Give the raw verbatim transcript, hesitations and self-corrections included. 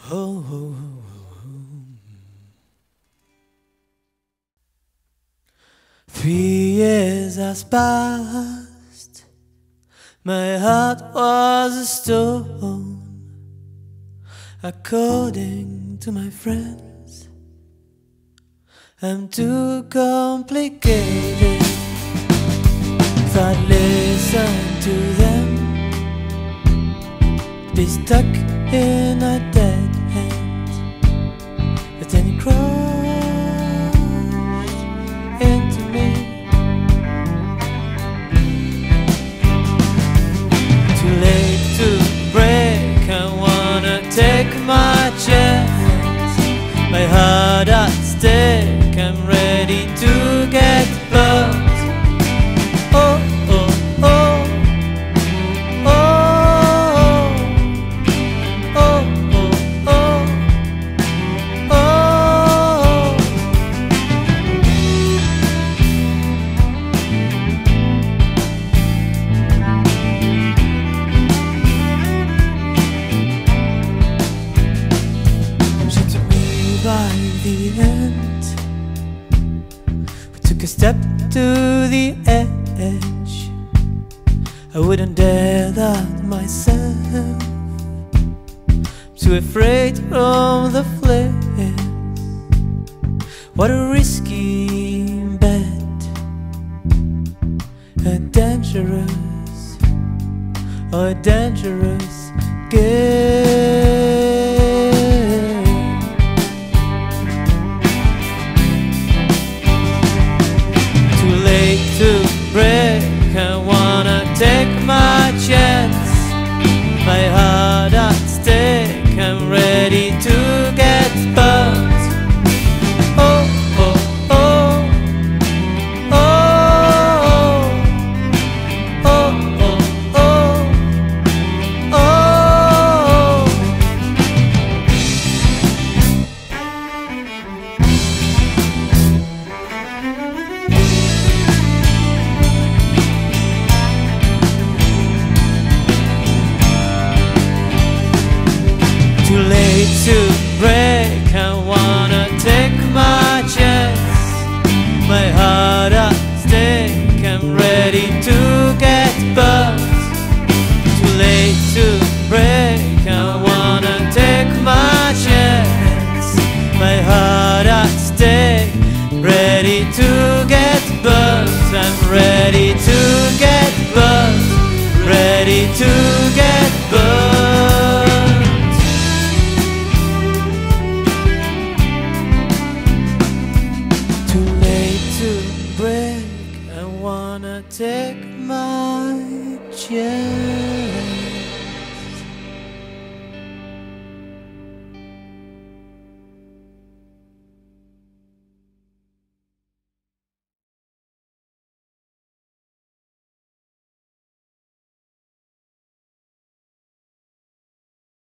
Ho, ho, ho, ho. Three years has passed. My heart was a stone, according to my friends. I'm too complicated. If I listen to them, be stuck in a dead end. But then he crashed into me. Too late to break, I wanna take my chance. My heart at stake, I'm ready to get blown. The end. We took a step to the edge. I wouldn't dare that myself. I'm too afraid from the flames. What a risky bet, a dangerous, a dangerous game. To break, I wanna take my chance. My heart at stake, I'm ready to get burnt. Oh, oh, oh. Oh, oh, oh, oh, oh, oh. Too late to break, I wanna take my chance. My heart at stake, I'm ready to get burnt. Too late to break, I wanna take my chance. My heart at stake, ready to get burnt. I'm ready to get burnt, ready to get burnt. Take my chance.